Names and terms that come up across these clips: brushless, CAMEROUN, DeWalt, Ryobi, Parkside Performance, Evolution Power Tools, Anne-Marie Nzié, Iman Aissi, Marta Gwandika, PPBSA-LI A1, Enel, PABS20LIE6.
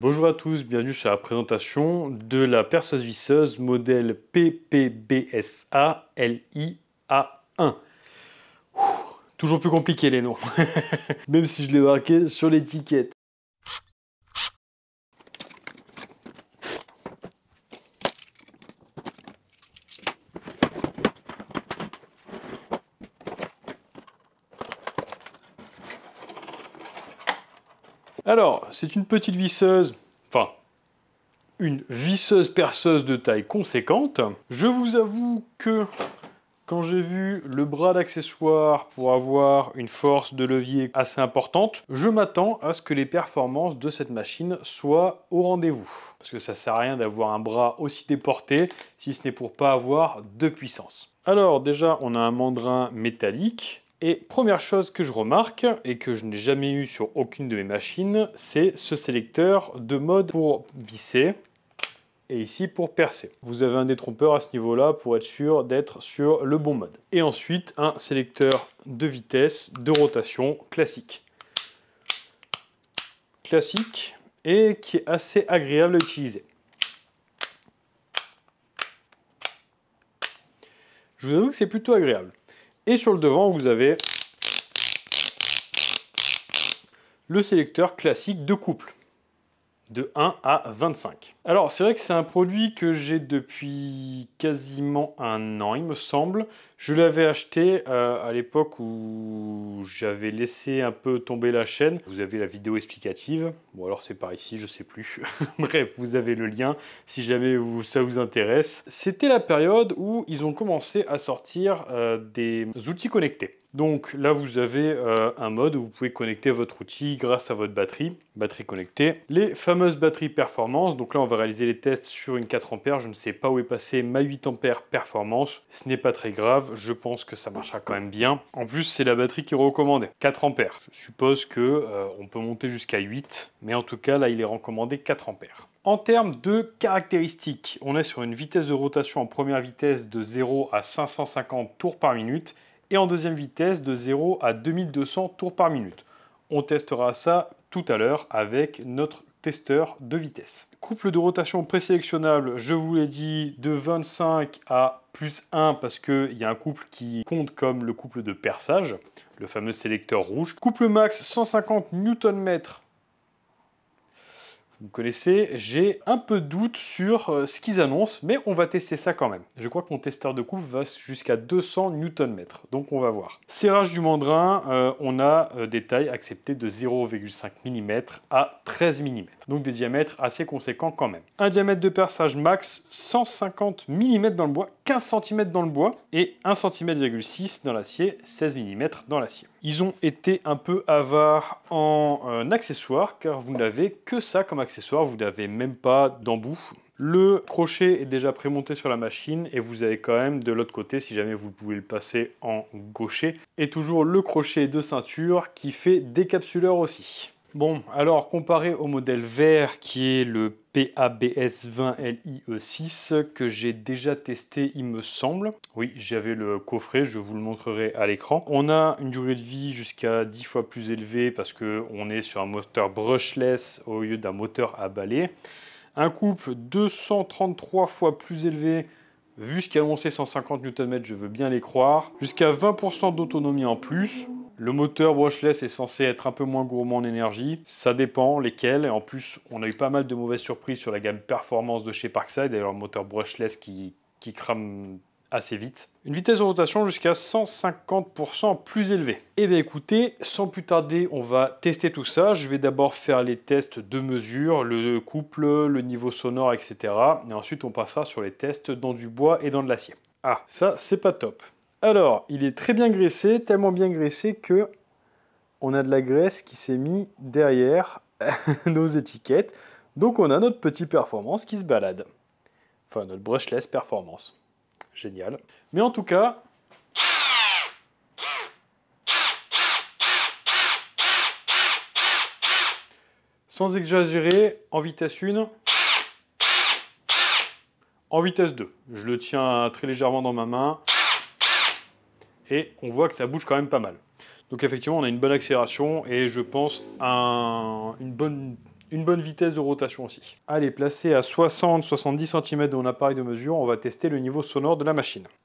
Bonjour à tous, bienvenue sur la présentation de la perceuse visseuse modèle PPBSA-LI A1. Toujours plus compliqué les noms, même si je l'ai marqué sur l'étiquette. Alors, c'est une petite visseuse, enfin, une visseuse-perceuse de taille conséquente. Je vous avoue que quand j'ai vu le bras d'accessoire pour avoir une force de levier assez importante, je m'attends à ce que les performances de cette machine soient au rendez-vous. Parce que ça sert à rien d'avoir un bras aussi déporté si ce n'est pour pas avoir de puissance. Alors déjà, on a un mandrin métallique. Et première chose que je remarque, et que je n'ai jamais eu sur aucune de mes machines, c'est ce sélecteur de mode pour visser, et ici pour percer. Vous avez un détrompeur à ce niveau-là pour être sûr d'être sur le bon mode. Et ensuite, un sélecteur de vitesse, de rotation classique. Classique, et qui est assez agréable à utiliser. Je vous avoue que c'est plutôt agréable. Et sur le devant, vous avez le sélecteur classique de couple, de 1 à 25. Alors, c'est vrai que c'est un produit que j'ai depuis quasiment un an, il me semble. Je l'avais acheté à l'époque où j'avais laissé un peu tomber la chaîne. Vous avez la vidéo explicative. Bon, alors c'est par ici, je sais plus. Bref, vous avez le lien si jamais ça vous intéresse. C'était la période où ils ont commencé à sortir des outils connectés. Donc là, vous avez un mode où vous pouvez connecter votre outil grâce à votre batterie. Batterie connectée. Les fameuses batteries performance. Donc là, on va réaliser les tests sur une 4 A. Je ne sais pas où est passée ma 8 A performance. Ce n'est pas très grave. Je pense que ça marchera quand même bien. En plus, c'est la batterie qui est recommandée. 4 A. Je suppose qu'on peut monter jusqu'à 8. Mais en tout cas, là, il est recommandé 4 A. En termes de caractéristiques, on est sur une vitesse de rotation en première vitesse de 0 à 550 tours par minute. Et en deuxième vitesse de 0 à 2200 tours par minute. On testera ça tout à l'heure avec notre testeur de vitesse. Couple de rotation présélectionnable, je vous l'ai dit, de 25 à plus 1 parce qu'il y a un couple qui compte comme le couple de perçage, le fameux sélecteur rouge. Couple max 150 Nm. Vous connaissez, j'ai un peu de doute sur ce qu'ils annoncent, mais on va tester ça quand même. Je crois que mon testeur de couple va jusqu'à 200 Nm, donc on va voir. Serrage du mandrin, on a des tailles acceptées de 0,5 mm à 13 mm, donc des diamètres assez conséquents quand même. Un diamètre de perçage max, 150 mm dans le bois, 15 cm dans le bois et 1,6 cm dans l'acier, 16 mm dans l'acier. Ils ont été un peu avares en accessoires, car vous n'avez que ça comme accessoire, vous n'avez même pas d'embout. Le crochet est déjà prémonté sur la machine et vous avez quand même de l'autre côté, si jamais vous pouvez le passer en gaucher, et toujours le crochet de ceinture qui fait décapsuleur aussi. Bon, alors comparé au modèle vert qui est le PABS20LIE6 que j'ai déjà testé, il me semble. Oui, j'avais le coffret, je vous le montrerai à l'écran. On a une durée de vie jusqu'à 10 fois plus élevée parce qu'on est sur un moteur brushless au lieu d'un moteur à balai. Un couple 233 fois plus élevé, vu ce qu'annonçait 150 Nm, je veux bien les croire. Jusqu'à 20% d'autonomie en plus. Le moteur brushless est censé être un peu moins gourmand en énergie, ça dépend lesquels, et en plus on a eu pas mal de mauvaises surprises sur la gamme performance de chez Parkside, d'ailleurs le moteur brushless qui crame assez vite. Une vitesse de rotation jusqu'à 150% plus élevée. Et bien écoutez, sans plus tarder, on va tester tout ça. Je vais d'abord faire les tests de mesure, le couple, le niveau sonore, etc. Et ensuite on passera sur les tests dans du bois et dans de l'acier. Ah, ça c'est pas top. Alors, il est très bien graissé, tellement bien graissé que on a de la graisse qui s'est mise derrière nos étiquettes. Donc on a notre petite performance qui se balade. Enfin, notre brushless performance. Génial. Mais en tout cas... sans exagérer, en vitesse 1... en vitesse 2. Je le tiens très légèrement dans ma main. Et on voit que ça bouge quand même pas mal. Donc effectivement, on a une bonne accélération et je pense une bonne une bonne vitesse de rotation aussi. Allez, placé à 60-70 cm de mon appareil de mesure, on va tester le niveau sonore de la machine. «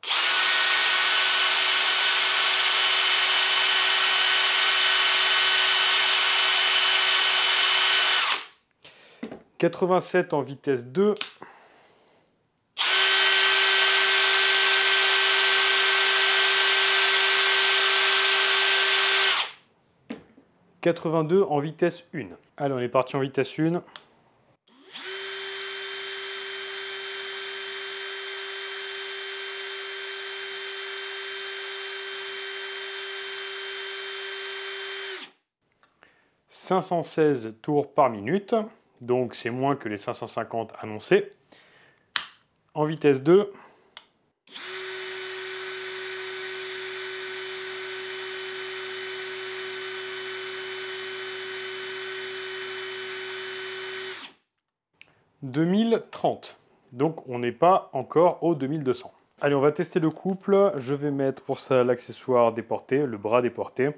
87 en vitesse 2 ». « 82 en vitesse 1 ». Allez, on est parti en vitesse 1. « 516 tours par minute ». Donc c'est moins que les 550 annoncés. En vitesse 2. 2030. Donc on n'est pas encore au 2200. Allez, on va tester le couple. Je vais mettre pour ça l'accessoire déporté, le bras déporté.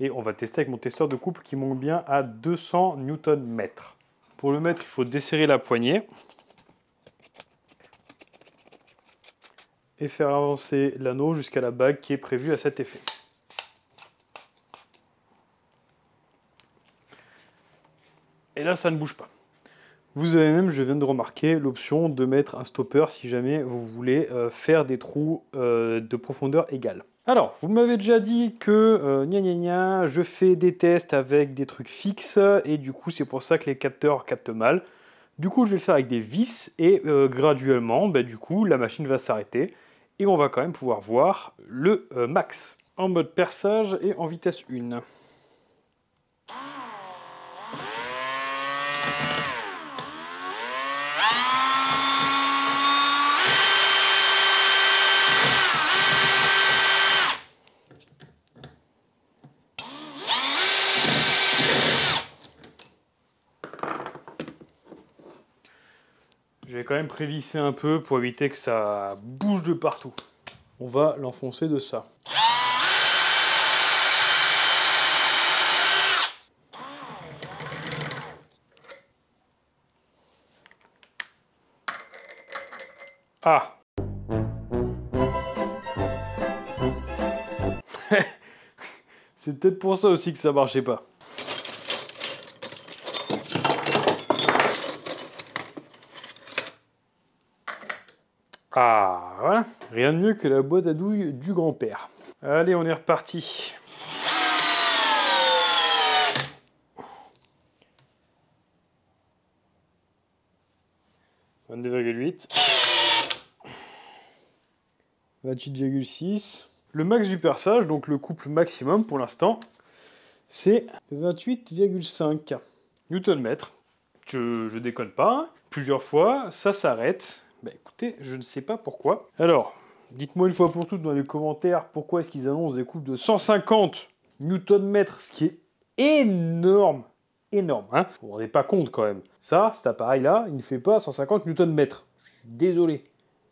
Et on va tester avec mon testeur de couple qui monte bien à 200 Nm. Pour le mettre, il faut desserrer la poignée et faire avancer l'anneau jusqu'à la bague qui est prévue à cet effet. Et là, ça ne bouge pas. Vous avez même, je viens de remarquer, l'option de mettre un stopper si jamais vous voulez faire des trous de profondeur égale. Alors, vous m'avez déjà dit que je fais des tests avec des trucs fixes et du coup c'est pour ça que les capteurs captent mal. Du coup je vais le faire avec des vis et graduellement, du coup la machine va s'arrêter et on va quand même pouvoir voir le max en mode perçage et en vitesse 1. J'ai quand même prévissé un peu pour éviter que ça bouge de partout. On va l'enfoncer de ça. Ah. C'est peut-être pour ça aussi que ça marchait pas. Ah, voilà. Rien de mieux que la boîte à douille du grand-père. Allez, on est reparti. « 22,8. 28,6. » Le max du perçage, donc le couple maximum pour l'instant, c'est 28,5 Newton-mètre. Je déconne pas. Plusieurs fois, ça s'arrête. Bah écoutez, je ne sais pas pourquoi. Alors, dites-moi une fois pour toutes dans les commentaires pourquoi est-ce qu'ils annoncent des couples de 150 Nm, ce qui est énorme, énorme, hein. Vous vous rendez pas compte quand même. Ça, cet appareil-là, il ne fait pas 150 Nm. Je suis désolé.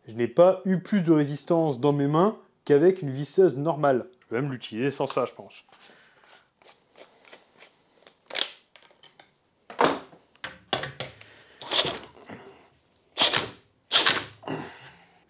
Je n'ai pas eu plus de résistance dans mes mains qu'avec une visseuse normale. Je vais même l'utiliser sans ça, je pense.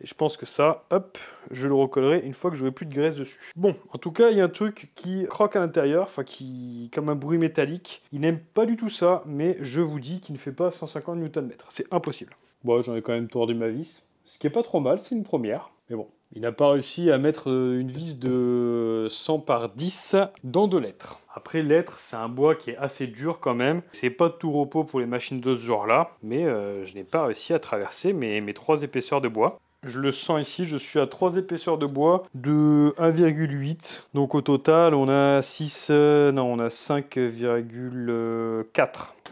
Je pense que ça, hop, je le recollerai une fois que j'aurai plus de graisse dessus. Bon, en tout cas, il y a un truc qui croque à l'intérieur, enfin qui, comme un bruit métallique. Il n'aime pas du tout ça, mais je vous dis qu'il ne fait pas 150 Nm. C'est impossible. Bon, j'en ai quand même tordu ma vis, ce qui est pas trop mal, c'est une première. Mais bon, il n'a pas réussi à mettre une vis de 100 par 10 dans de l'être. Après, l'être, c'est un bois qui est assez dur quand même. C'est pas tout repos pour les machines de ce genre-là, mais je n'ai pas réussi à traverser mes 3 épaisseurs de bois. Je le sens ici, je suis à 3 épaisseurs de bois de 1,8. Donc au total, on a 5,4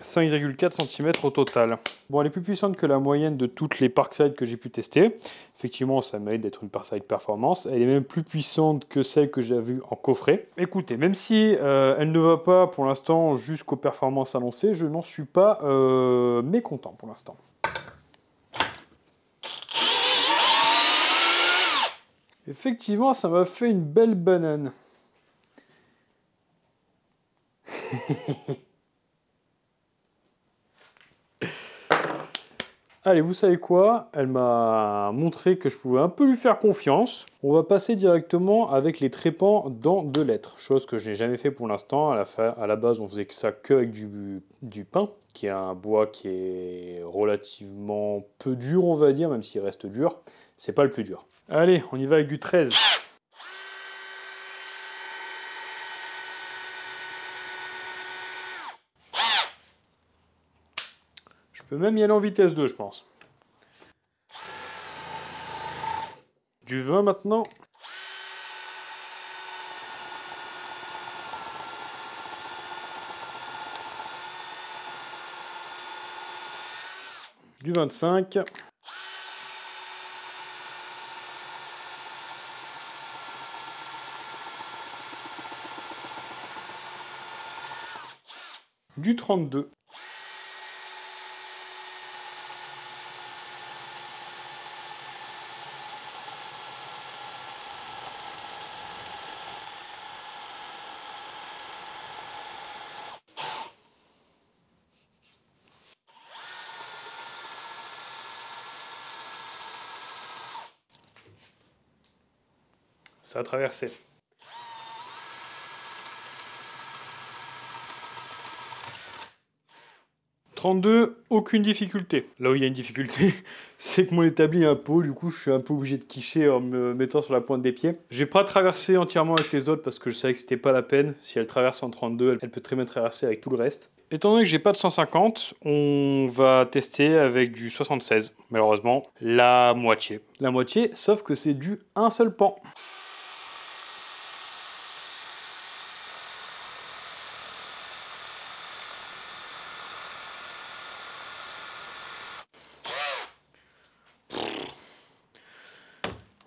cm au total. Bon, elle est plus puissante que la moyenne de toutes les Parkside que j'ai pu tester. Effectivement, ça mérite d'être une Parkside Performance. Elle est même plus puissante que celle que j'ai vue en coffret. Écoutez, même si elle ne va pas pour l'instant jusqu'aux performances annoncées, je n'en suis pas mécontent pour l'instant. Effectivement, ça m'a fait une belle banane. Allez, vous savez quoi? Elle m'a montré que je pouvais un peu lui faire confiance. On va passer directement avec les trépans dans deux lettres, chose que je n'ai jamais fait pour l'instant. À la base, on faisait ça que avec du pin, qui est un bois qui est relativement peu dur, on va dire, même s'il reste dur. C'est pas le plus dur. Allez, on y va avec du 13. Je peux même y aller en vitesse 2, je pense. Du 20 maintenant. Du 25. Du 32. Ça a traversé. « 32, aucune difficulté. » Là où il y a une difficulté, c'est que mon établi est un peu haut, du coup je suis un peu obligé de quicher en me mettant sur la pointe des pieds. J'ai pas traversé entièrement avec les autres parce que je savais que c'était pas la peine. Si elle traverse en 32, elle peut très bien traverser avec tout le reste. Étant donné que j'ai pas de 150, on va tester avec du 76. Malheureusement, la moitié. La moitié, sauf que c'est dû un seul pan.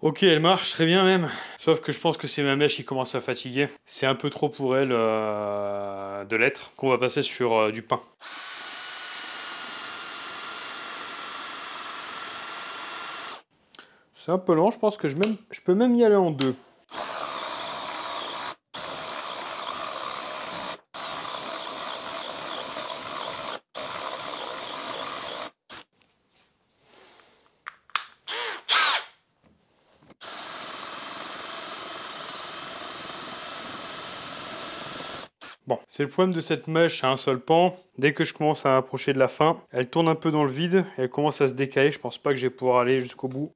Ok, elle marche très bien même, sauf que je pense que c'est ma mèche qui commence à fatiguer. C'est un peu trop pour elle de l'être, qu'on va passer sur du pain. C'est un peu lent, je pense que je peux même y aller en deux. Bon, c'est le problème de cette mèche à un seul pan. Dès que je commence à approcher de la fin, elle tourne un peu dans le vide, et elle commence à se décaler, je pense pas que je vais pouvoir aller jusqu'au bout.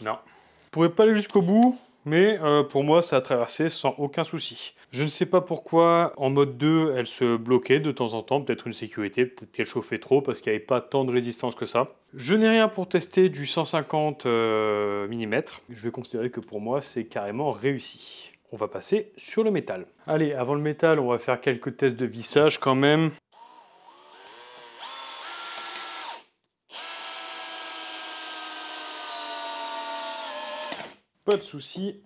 Non. Je pourrais pas aller jusqu'au bout, mais pour moi ça a traversé sans aucun souci. Je ne sais pas pourquoi en mode 2 elle se bloquait de temps en temps, peut-être une sécurité, peut-être qu'elle chauffait trop parce qu'il n'y avait pas tant de résistance que ça. Je n'ai rien pour tester du 150 mm, je vais considérer que pour moi c'est carrément réussi. On va passer sur le métal. Allez, avant le métal on va faire quelques tests de vissage quand même. Pas de soucis.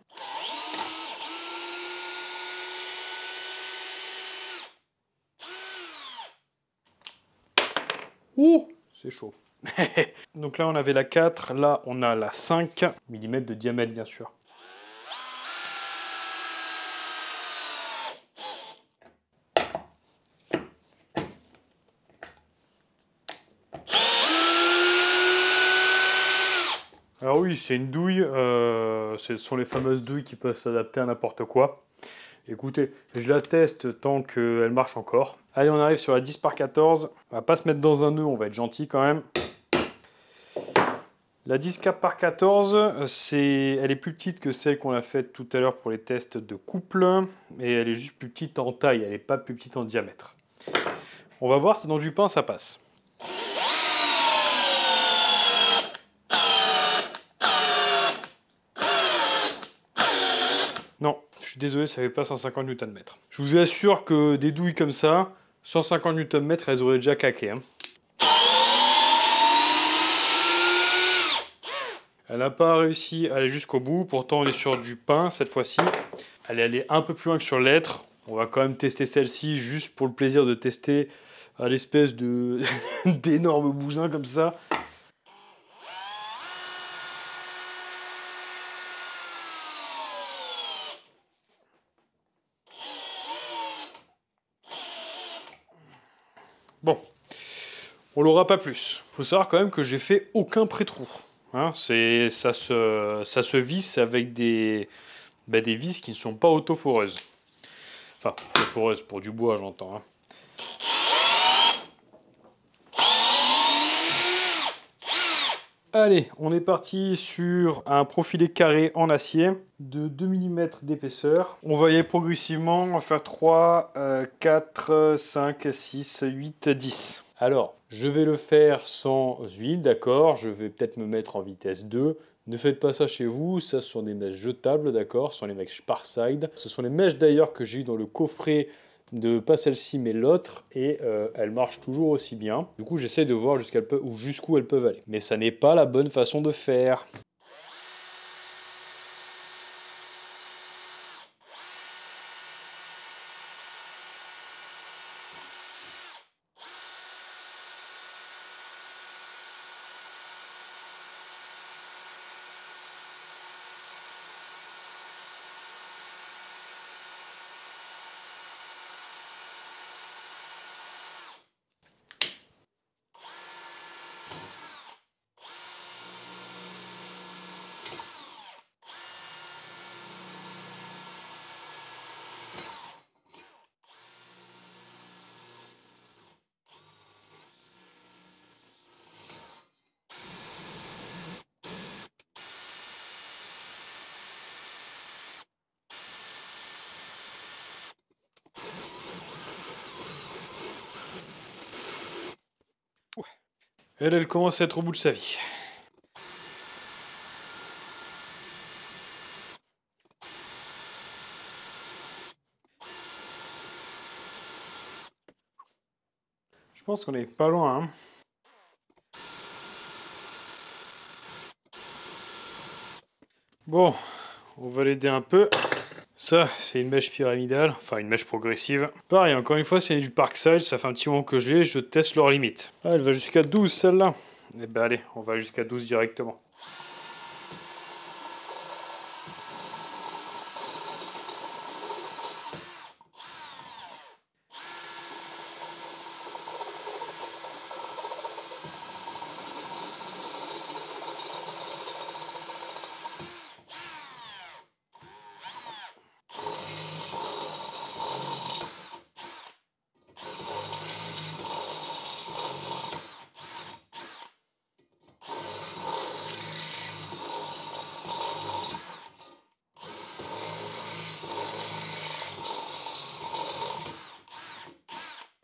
Ouh, c'est chaud. Donc là, on avait la 4, là, on a la 5 mm de diamètre, bien sûr. Alors oui, c'est une douille, ce sont les fameuses douilles qui peuvent s'adapter à n'importe quoi. Écoutez, je la teste tant qu'elle marche encore. Allez, on arrive sur la 10x14. On va pas se mettre dans un nœud, on va être gentil quand même. La 10x14, elle est plus petite que celle qu'on a faite tout à l'heure pour les tests de couple. Et elle est juste plus petite en taille, elle n'est pas plus petite en diamètre. On va voir si dans du pain ça passe. Non, je suis désolé, ça ne fait pas 150 Nm. Je vous assure que des douilles comme ça, 150 Nm, elles auraient déjà claqué. Hein. Elle n'a pas réussi à aller jusqu'au bout, pourtant on est sur du pain cette fois-ci. Elle est allée un peu plus loin que sur l'être. On va quand même tester celle-ci, juste pour le plaisir de tester à l'espèce de d'énorme bousin comme ça. Bon, on l'aura pas plus. Il faut savoir quand même que j'ai fait aucun pré-trou. Hein, ça se visse avec des vis qui ne sont pas auto-foreuses. Enfin, auto-foreuses pour du bois, j'entends. Hein. Allez, on est parti sur un profilé carré en acier de 2 mm d'épaisseur. On va y aller progressivement, on va faire 3, 4, 5, 6, 8, 10. Alors, je vais le faire sans huile, d'accord. Je vais peut-être me mettre en vitesse 2. Ne faites pas ça chez vous, ça ce sont des mèches jetables, d'accord. Ce sont les mèches Parkside. Ce sont les mèches d'ailleurs que j'ai eues dans le coffret de pas celle-ci mais l'autre, et elle marche toujours aussi bien. Du coup j'essaie de voir jusqu'où elles peuvent aller. Mais ça n'est pas la bonne façon de faire. Elle commence à être au bout de sa vie. Je pense qu'on est pas loin. Hein. Bon, on va l'aider un peu. Ça, c'est une mèche pyramidale, enfin une mèche progressive. Pareil, encore une fois, c'est du Parkside, ça fait un petit moment que je l'ai, je teste leurs limites. Ah, elle va jusqu'à 12 celle-là. Eh ben allez, on va jusqu'à 12 directement.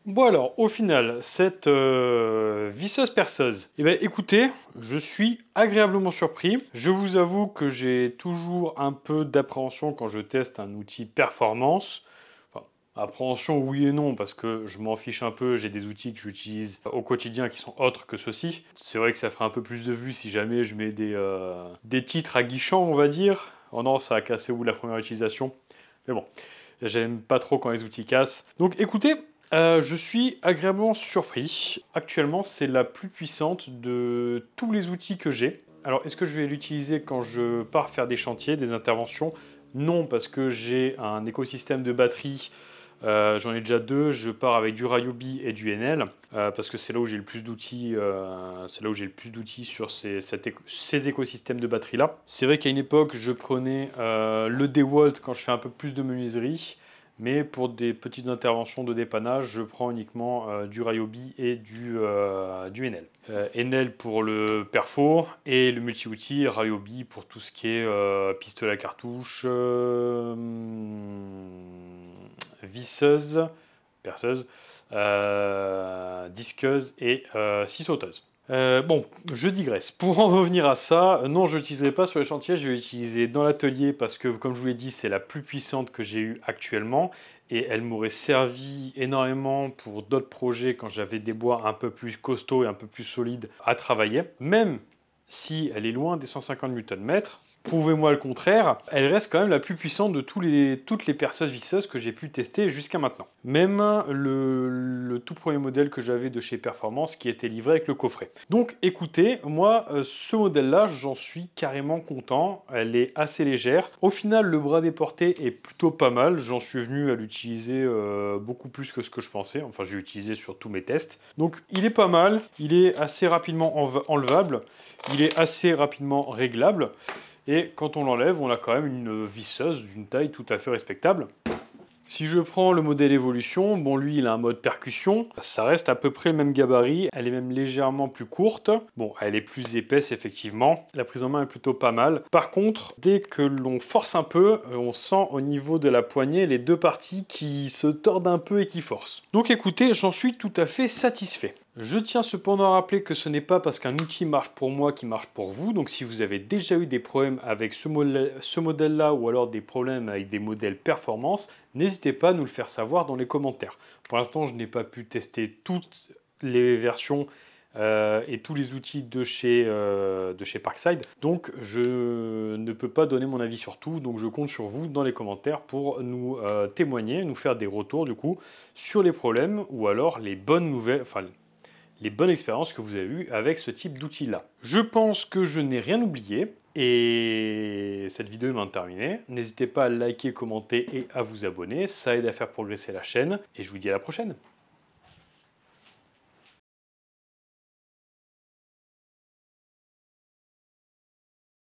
Bon alors, au final, cette visseuse-perceuse, eh bien écoutez, je suis agréablement surpris. Je vous avoue que j'ai toujours un peu d'appréhension quand je teste un outil performance. Enfin, appréhension oui et non, parce que je m'en fiche un peu, j'ai des outils que j'utilise au quotidien qui sont autres que ceux-ci. C'est vrai que ça fera un peu plus de vues si jamais je mets des titres aguichants, on va dire. Oh non, ça a cassé au bout de la première utilisation. Mais bon, j'aime pas trop quand les outils cassent. Donc écoutez... je suis agréablement surpris. Actuellement, c'est la plus puissante de tous les outils que j'ai. Alors, est-ce que je vais l'utiliser quand je pars faire des chantiers, des interventions? Non, parce que j'ai un écosystème de batteries. J'en ai déjà deux. Je pars avec du Ryobi et du Enel parce que c'est là où j'ai le plus d'outils. C'est là où j'ai le plus d'outils sur ces écosystèmes de batteries là. C'est vrai qu'à une époque, je prenais le DeWalt quand je fais un peu plus de menuiserie. Mais pour des petites interventions de dépannage, je prends uniquement du Ryobi et du Enel. Enel pour le perfo et le multi-outil, Ryobi pour tout ce qui est pistolet à cartouche, visseuse, perceuse, disqueuse et scie sauteuse. Bon, je digresse. Pour en revenir à ça, non, je ne l'utilisais pas sur les chantiers, je l'ai utilisé dans l'atelier parce que, comme je vous l'ai dit, c'est la plus puissante que j'ai eue actuellement et elle m'aurait servi énormément pour d'autres projets quand j'avais des bois un peu plus costauds et un peu plus solides à travailler. Même si elle est loin des 150 Nm, prouvez-moi le contraire, elle reste quand même la plus puissante de toutes les perceuses visseuses que j'ai pu tester jusqu'à maintenant. Même le tout premier modèle que j'avais de chez Performance qui était livré avec le coffret. Donc écoutez, moi ce modèle-là, j'en suis carrément content, elle est assez légère. Au final, le bras déporté est plutôt pas mal, j'en suis venu à l'utiliser beaucoup plus que ce que je pensais, enfin j'ai utilisé sur tous mes tests. Donc il est pas mal, il est assez rapidement enlevable, il est assez rapidement réglable. Et quand on l'enlève, on a quand même une visseuse d'une taille tout à fait respectable. Si je prends le modèle Evolution, bon lui il a un mode percussion, ça reste à peu près le même gabarit, elle est même légèrement plus courte, bon elle est plus épaisse effectivement, la prise en main est plutôt pas mal. Par contre, dès que l'on force un peu, on sent au niveau de la poignée les deux parties qui se tordent un peu et qui forcent. Donc écoutez, j'en suis tout à fait satisfait. Je tiens cependant à rappeler que ce n'est pas parce qu'un outil marche pour moi qu'il marche pour vous, donc si vous avez déjà eu des problèmes avec ce modèle-là ou alors des problèmes avec des modèles performance, n'hésitez pas à nous le faire savoir dans les commentaires. Pour l'instant, je n'ai pas pu tester toutes les versions et tous les outils de chez Parkside, donc je ne peux pas donner mon avis sur tout, donc je compte sur vous dans les commentaires pour nous témoigner, nous faire des retours du coup sur les problèmes ou alors les bonnes nouvelles, enfin, les bonnes expériences que vous avez eues avec ce type d'outil-là. Je pense que je n'ai rien oublié et cette vidéo est maintenant terminée. N'hésitez pas à liker, commenter et à vous abonner, ça aide à faire progresser la chaîne et je vous dis à la prochaine.